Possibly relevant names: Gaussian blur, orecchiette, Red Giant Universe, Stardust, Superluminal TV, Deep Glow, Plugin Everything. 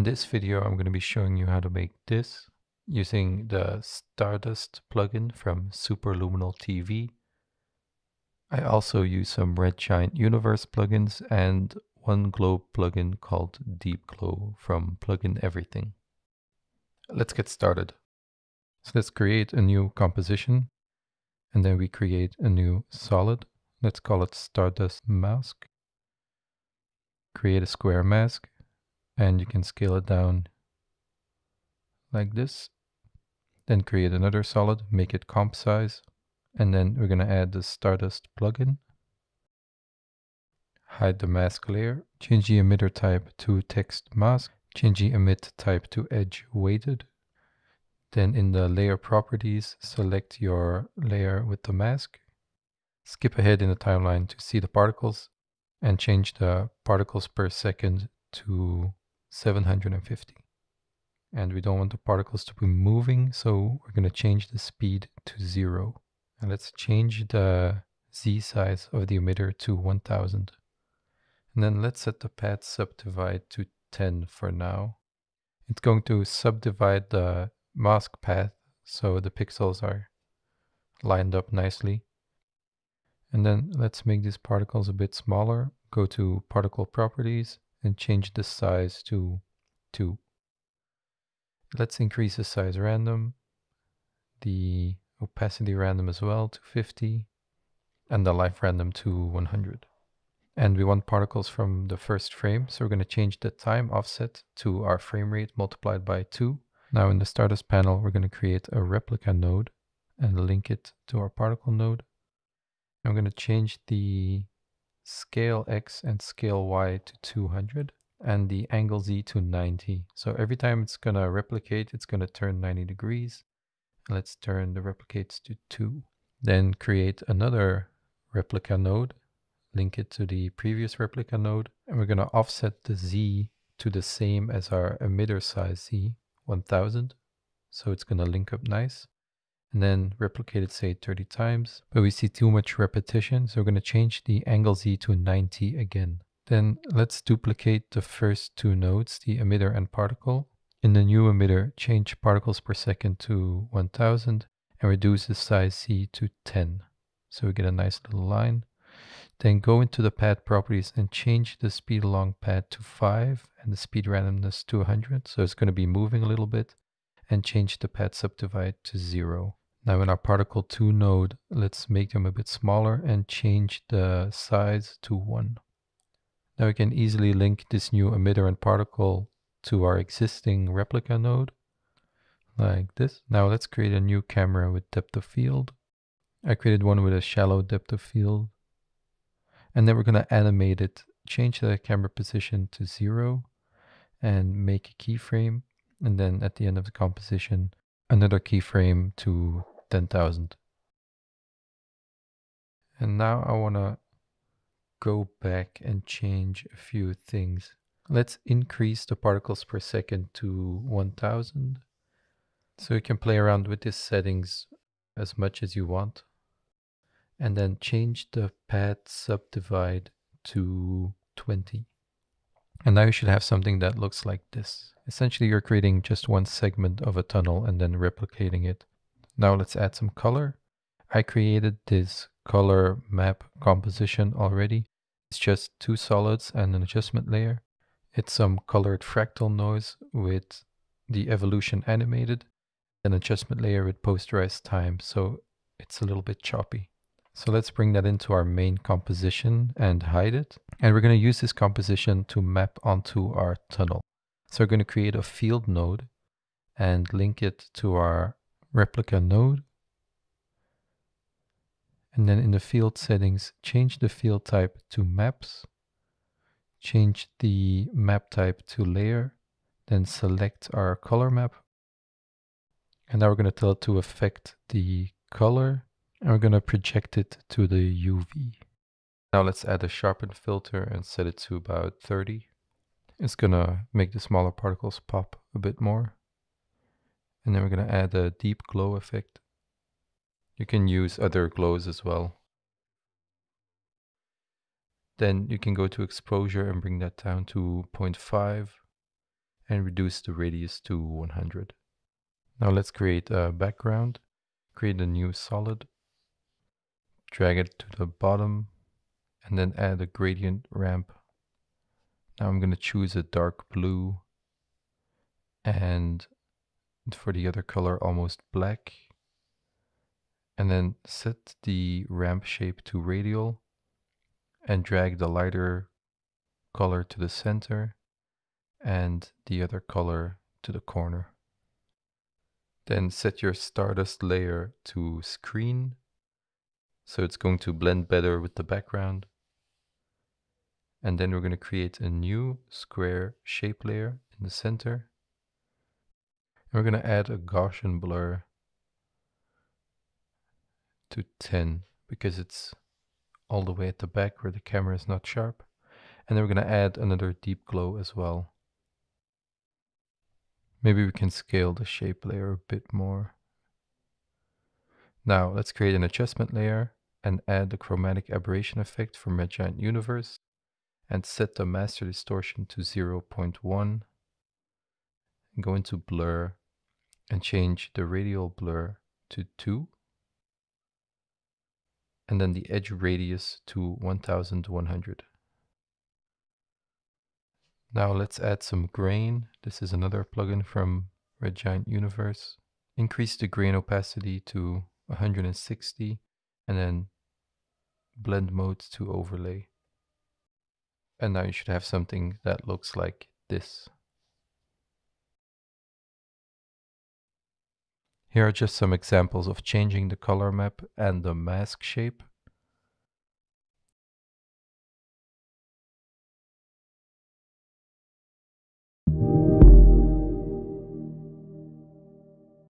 In this video, I'm going to be showing you how to make this using the Stardust plugin from Superluminal TV. I also use some Red Giant Universe plugins and one glow plugin called Deep Glow from Plugin Everything. Let's get started. So let's create a new composition, and then we create a new solid. Let's call it Stardust Mask. Create a square mask, and you can scale it down like this. Then create another solid, make it comp size, and then we're going to add the Stardust plugin. Hide the mask layer, change the emitter type to text mask, change the emit type to edge weighted. Then in the layer properties, select your layer with the mask. Skip ahead in the timeline to see the particles and change the particles per second to 750. And we don't want the particles to be moving, so we're going to change the speed to 0. And let's change the Z size of the emitter to 1000. And then let's set the path subdivide to 10 for now. It's going to subdivide the mask path so the pixels are lined up nicely. And then let's make these particles a bit smaller. Go to particle properties and change the size to 2. Let's increase the size random, the opacity random as well to 50, and the life random to 100. And we want particles from the first frame, so we're going to change the time offset to our frame rate multiplied by 2. Now in the Stardust panel, we're going to create a replica node and link it to our particle node. I'm going to change the scale X and scale Y to 200 and the angle Z to 90. So every time it's going to replicate, it's going to turn 90 degrees. Let's turn the replicates to 2. Then create another replica node, link it to the previous replica node, and we're going to offset the Z to the same as our emitter size Z, 1000. So it's going to link up nice. And then replicate it, say 30 times, but we see too much repetition, so we're going to change the angle Z to 90 again. Then let's duplicate the first two nodes, the emitter and particle. In the new emitter, change particles per second to 1000 and reduce the size Z to 10. So we get a nice little line. Then go into the path properties and change the speed along path to 5 and the speed randomness to 100. So it's going to be moving a little bit, and change the path subdivide to 0. Now in our particle 2 node, let's make them a bit smaller and change the size to 1. Now we can easily link this new emitter and particle to our existing replica node, like this. Now let's create a new camera with depth of field. I created one with a shallow depth of field. And then we're going to animate it, change the camera position to 0 and make a keyframe. And then at the end of the composition, another keyframe to 10,000. And now I want to go back and change a few things. Let's increase the particles per second to 1000. So you can play around with these settings as much as you want. And then change the path subdivide to 20. And now you should have something that looks like this. Essentially, you're creating just one segment of a tunnel and then replicating it. Now let's add some color. I created this color map composition already. It's just two solids and an adjustment layer. It's some colored fractal noise with the evolution animated, an adjustment layer with posterized time, so it's a little bit choppy. So let's bring that into our main composition and hide it. And we're going to use this composition to map onto our tunnel. So we're going to create a field node and link it to our replica node. And then in the field settings, change the field type to maps. Change the map type to layer. Then select our color map. And now we're going to tell it to affect the color. And we're going to project it to the UV. Now let's add a sharpen filter and set it to about 30. It's going to make the smaller particles pop a bit more. And then we're going to add a deep glow effect. You can use other glows as well. Then you can go to exposure and bring that down to 0.5. and reduce the radius to 100. Now let's create a background, create a new solid, drag it to the bottom, and then add a gradient ramp. Now I'm going to choose a dark blue, and for the other color almost black, and then set the ramp shape to radial and drag the lighter color to the center and the other color to the corner. Then set your Stardust layer to screen, so it's going to blend better with the background. And then we're going to create a new square shape layer in the center. We're going to add a Gaussian blur to 10 because it's all the way at the back where the camera is not sharp. And then we're going to add another deep glow as well. Maybe we can scale the shape layer a bit more. Now let's create an adjustment layer and add the chromatic aberration effect from Red Giant Universe and set the master distortion to 0.1. Go into blur and change the radial blur to 2 and then the edge radius to 1100. Now let's add some grain. This is another plugin from Red Giant Universe. Increase the grain opacity to 160 and then blend mode to overlay. And now you should have something that looks like this. Here are just some examples of changing the color map and the mask shape.